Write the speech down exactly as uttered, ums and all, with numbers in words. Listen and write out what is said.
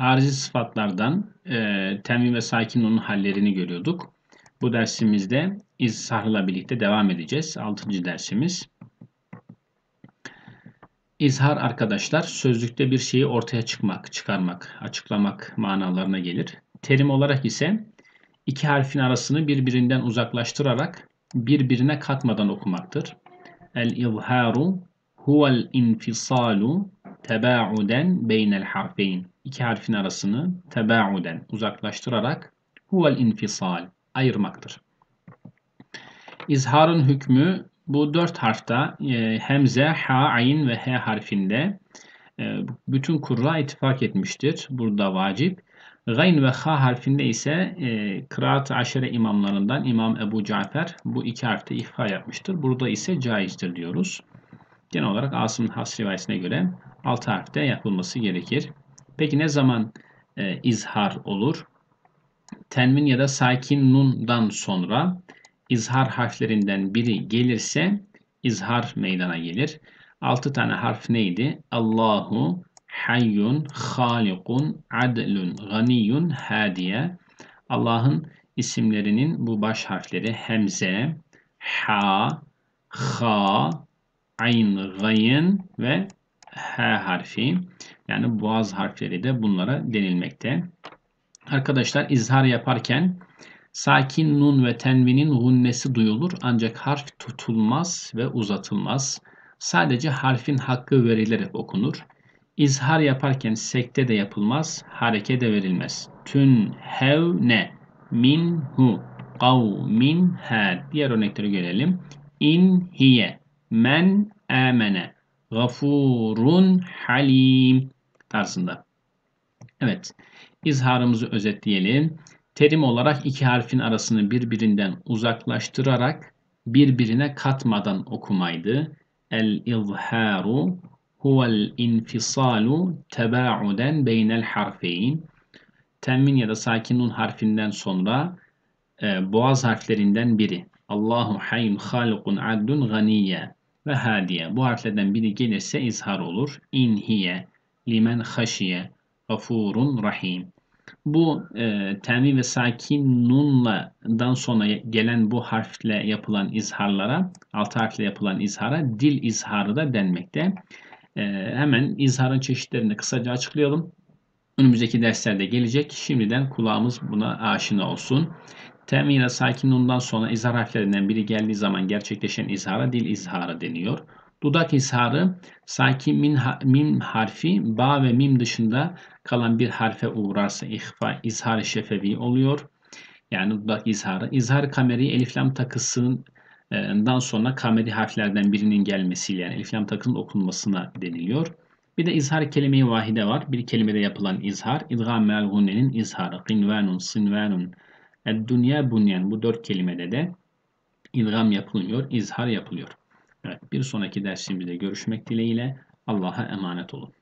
Arizi sıfatlardan e, tenvin ve sakin onun hallerini görüyorduk. Bu dersimizde izharla birlikte devam edeceğiz. altıncı dersimiz. İzhar arkadaşlar sözlükte bir şeyi ortaya çıkmak, çıkarmak, açıklamak manalarına gelir. Terim olarak ise iki harfin arasını birbirinden uzaklaştırarak birbirine katmadan okumaktır. El-izharu huvel-infisalu teba'uden beynel harfeyn. İki harfin arasını teba'uden uzaklaştırarak huvel-infisal ayırmaktır. İzharın hükmü bu dört harfta e, hemze, ha, ayn ve he harfinde e, bütün kurra ittifak etmiştir. Burada vacip. Gayn ve ha harfinde ise e, kıraat-ı aşere imamlarından İmam Ebu Cafer bu iki harfte ihfa yapmıştır. Burada ise caizdir diyoruz. Genel olarak Asım'ın has rivayetine göre altı harfte yapılması gerekir. Peki ne zaman e, izhar olur? Tenvin ya da sakin nundan sonra izhar harflerinden biri gelirse izhar meydana gelir. altı tane harf neydi? Allahu, hayyun, halikun, adlun, ganiyun, hadiye. Allah'ın isimlerinin bu baş harfleri hemze, ha, ha, ayn, gayn ve he harfi. Yani boğaz harfleri de bunlara denilmekte. Arkadaşlar izhar yaparken sakin nun ve tenvinin ğunnesi duyulur ancak harf tutulmaz ve uzatılmaz. Sadece harfin hakkı verilerek okunur. İzhar yaparken sekte de yapılmaz, hareke de verilmez. Tün hevne minhu kavmin her. Diğer örnekleri görelim. İn hiye men amene gafurun halim tarzında. Evet, izharımızı özetleyelim. Terim olarak iki harfin arasını birbirinden uzaklaştırarak birbirine katmadan okumaydı. El-izharu huvel-infisalu teba'uden beynel harfeyn. Tenvin ya da sakin nun harfinden sonra e, boğaz harflerinden biri. Allahu hayyun halikun adlun ganiye ve hadiye. Bu harflerden biri gelirse izhar olur. İnhiye limen haşiye gafurun rahim. Bu e, tenvin ve sakin nunla'dan sonra gelen bu harfle yapılan izharlara, altı harfle yapılan izhara dil izharı da denmekte. E, hemen izharın çeşitlerini kısaca açıklayalım. Önümüzdeki derslerde gelecek. Şimdiden kulağımız buna aşina olsun. Tenvin ve sakin nundan sonra izhar harflerinden biri geldiği zaman gerçekleşen izhara dil izharı deniyor. Dudak izharı sakin min, mim harfi ba ve mim dışında kalan bir harfe uğrarsa ihfa izhar-ı şefevi oluyor. Yani dudak izharı. İzhar kameri eliflam takısından sonra kameri harflerden birinin gelmesiyle yani eliflam takının okunmasına deniliyor. Bir de izhar kelime-i vahide var. Bir kelimede yapılan izhar. İdgamel ğunne'nin izharı. Qinvanun, sinvanun, eddunya bunyan. Bu dört kelimede de idgam yapılmıyor, izhar yapılıyor. Evet, bir sonraki dersimizde görüşmek dileğiyle Allah'a emanet olun.